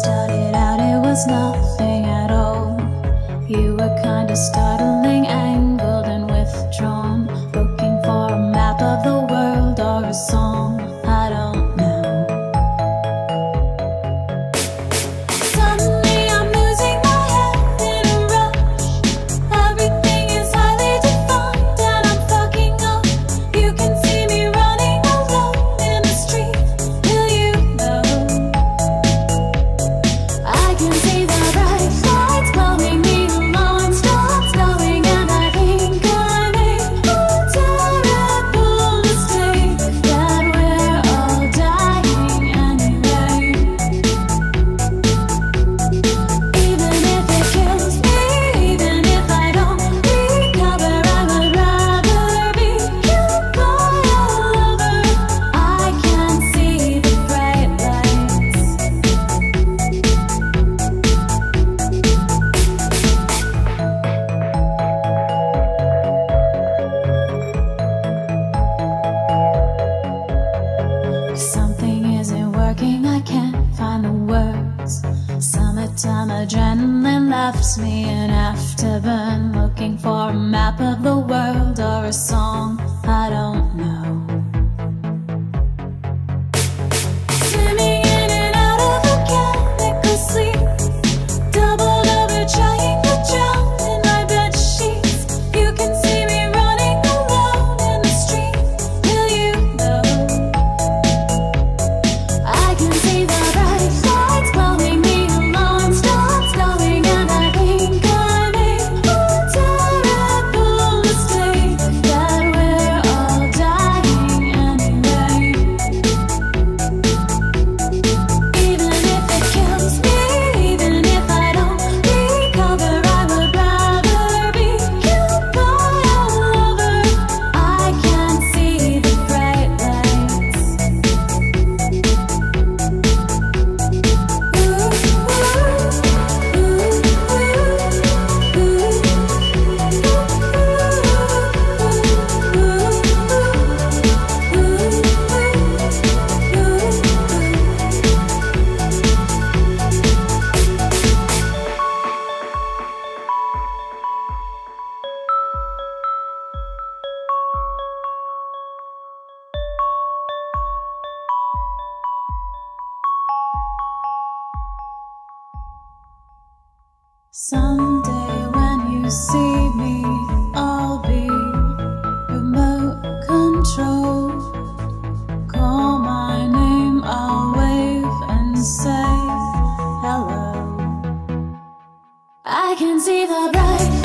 started out, it was nothing at all. You were kind of startling, angled and withdrawn, looking for a map of the world or a song. I don't know. Something isn't working, I can't find the words. Summertime adrenaline left me an afterburn, looking for a map of the world or a song. I don't know. Someday when you see me, I'll be remote control. Call my name, I'll wave and say hello. I can see the bright